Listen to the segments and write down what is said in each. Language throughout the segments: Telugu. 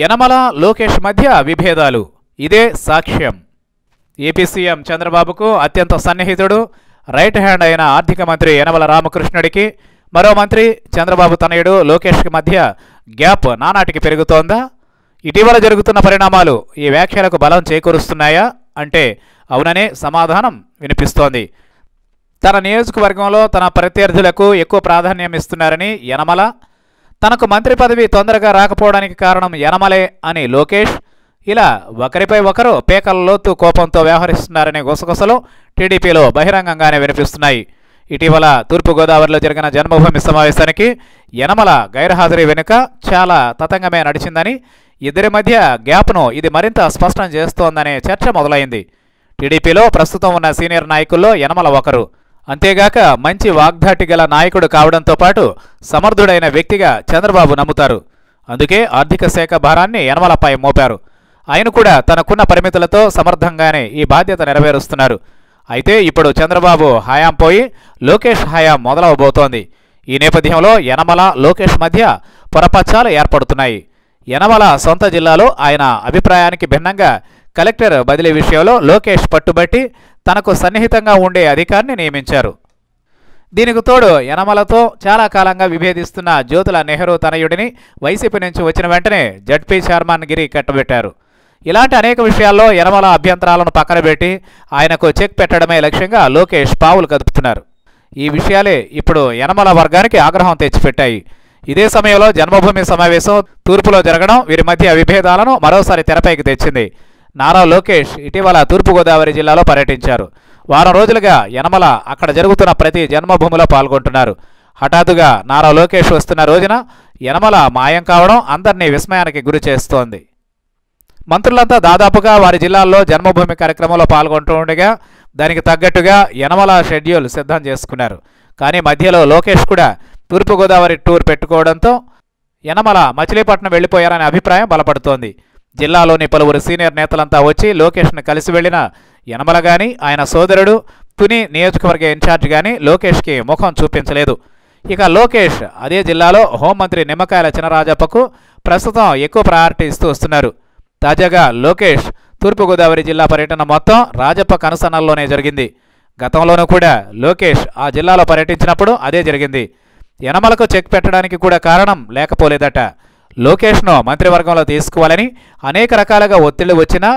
యనమల లోకేష్ మధ్య విభేదాలు ఇదే సాక్ష్యం. ఏపీ సీఎం చంద్రబాబుకు అత్యంత సన్నిహితుడు, రైట్ హ్యాండ్ అయిన ఆర్థిక మంత్రి యనమల రామకృష్ణుడికి మరో మంత్రి చంద్రబాబు తనయుడు లోకేష్కి మధ్య గ్యాప్ నానాటికి పెరుగుతోందా? ఇటీవల జరుగుతున్న పరిణామాలు ఈ వ్యాఖ్యలకు బలం చేకూరుస్తున్నాయా అంటే అవుననే సమాధానం వినిపిస్తోంది. తన నియోజకవర్గంలో తన ప్రత్యర్థులకు ఎక్కువ ప్రాధాన్యం ఇస్తున్నారని యనమల, తనకు మంత్రి పదవి తొందరగా రాకపోవడానికి కారణం యనమలే అని లోకేష్, ఇలా ఒకరిపై ఒకరు పేకల లోతు కోపంతో వ్యవహరిస్తున్నారనే గుసగుసలు టీడీపీలో బహిరంగంగానే వినిపిస్తున్నాయి. ఇటీవల తూర్పుగోదావరిలో జరిగిన జన్మభూమి సమావేశానికి యనమల గైర్హాజరీ వెనుక చాలా తతంగమే నడిచిందని, ఇద్దరి మధ్య గ్యాప్ను ఇది మరింత స్పష్టం చేస్తోందనే చర్చ మొదలైంది. టీడీపీలో ప్రస్తుతం ఉన్న సీనియర్ నాయకుల్లో యనమల ఒకరు. అంతేగాక మంచి వాగ్ధాటి గల నాయకుడు కావడంతో పాటు సమర్థుడైన వ్యక్తిగా చంద్రబాబు నమ్ముతారు. అందుకే ఆర్థిక శాఖ భారాన్ని యనమలపై మోపారు. ఆయన కూడా తనకున్న పరిమితులతో సమర్థంగానే ఈ బాధ్యత నెరవేరుస్తున్నారు. అయితే ఇప్పుడు చంద్రబాబు హయాం పోయి లోకేష్ హయాం మొదలవబోతోంది. ఈ నేపథ్యంలో యనమల లోకేష్ మధ్య పొరపచ్చాలు ఏర్పడుతున్నాయి. యనమల సొంత జిల్లాలో ఆయన అభిప్రాయానికి భిన్నంగా కలెక్టర్ బదిలీ విషయంలో లోకేష్ పట్టుబట్టి తనకు సన్నిహితంగా ఉండే అధికారిని నియమించారు. దీనికి తోడు యనమలతో చాలా కాలంగా విభేదిస్తున్న జ్యోతుల నెహ్రూ తనయుడిని వైసీపీ నుంచి వచ్చిన వెంటనే జడ్పీ చైర్మన్ గిరి కట్టబెట్టారు. ఇలాంటి అనేక విషయాల్లో యనమల అభ్యంతరాలను పక్కన పెట్టి ఆయనకు చెక్ పెట్టడమే లక్ష్యంగా లోకేష్ పావులు కదుపుతున్నారు. ఈ విషయాలే ఇప్పుడు యనమల వర్గానికి ఆగ్రహం తెచ్చిపెట్టాయి. ఇదే సమయంలో జన్మభూమి సమావేశం తూర్పులో జరగడం వీరి మధ్య విభేదాలను మరోసారి తెరపైకి తెచ్చింది. నారా లోకేష్ ఇటీవల తూర్పుగోదావరి జిల్లాలో పర్యటించారు. వారం రోజులుగా యనమల అక్కడ జరుగుతున్న ప్రతి జన్మభూమిలో పాల్గొంటున్నారు. హఠాత్తుగా నారా లోకేష్ వస్తున్న రోజున యనమల మాయం కావడం అందరినీ విస్మయానికి గురి చేస్తోంది. మంత్రులంతా దాదాపుగా వారి జిల్లాల్లో జన్మభూమి కార్యక్రమంలో పాల్గొంటుండగా దానికి తగ్గట్టుగా యనమల షెడ్యూల్ సిద్ధం చేసుకున్నారు. కానీ మధ్యలో లోకేష్ కూడా తూర్పుగోదావరి టూర్ పెట్టుకోవడంతో యనమల మచిలీపట్నం వెళ్ళిపోయారనే అభిప్రాయం బలపడుతోంది. జిల్లాలోని పలువురు సీనియర్ నేతలంతా వచ్చి లోకేష్ను కలిసి వెళ్లిన యనమల గాని ఆయన సోదరుడు తుని నియోజకవర్గ ఇన్ఛార్జ్ గాని లోకేష్కి ముఖం చూపించలేదు. ఇక లోకేష్ అదే జిల్లాలో హోంమంత్రి నిమ్మకాయల చినరాజప్పకు ప్రస్తుతం ఎక్కువ ప్రయారిటీ ఇస్తూ వస్తున్నారు. తాజాగా లోకేష్ తూర్పుగోదావరి జిల్లా పర్యటన మొత్తం రాజప్ప కనుసన్నల్లోనే జరిగింది. గతంలోనూ కూడా లోకేష్ ఆ జిల్లాలో పర్యటించినప్పుడు అదే జరిగింది. యనమలకు చెక్ పెట్టడానికి కూడా కారణం లేకపోలేదట. లోకేష్ను మంత్రివర్గంలో తీసుకోవాలని అనేక రకాలుగా ఒత్తిళ్లు వచ్చినా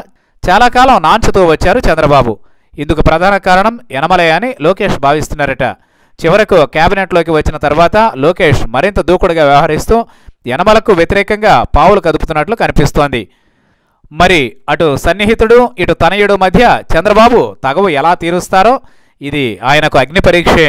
చాలా కాలం నాంచుతూ వచ్చారు చంద్రబాబు. ఇందుకు ప్రధాన కారణం యనమలే అని లోకేష్ భావిస్తున్నారట. చివరకు కేబినెట్లోకి వచ్చిన తర్వాత లోకేష్ మరింత దూకుడుగా వ్యవహరిస్తూ యనమలకు వ్యతిరేకంగా పావులు కదుపుతున్నట్లు కనిపిస్తోంది. మరి అటు సన్నిహితుడు ఇటు తనయుడు మధ్య చంద్రబాబు తగవు ఎలా తీరుస్తారో ఇది ఆయనకు అగ్ని పరీక్షే.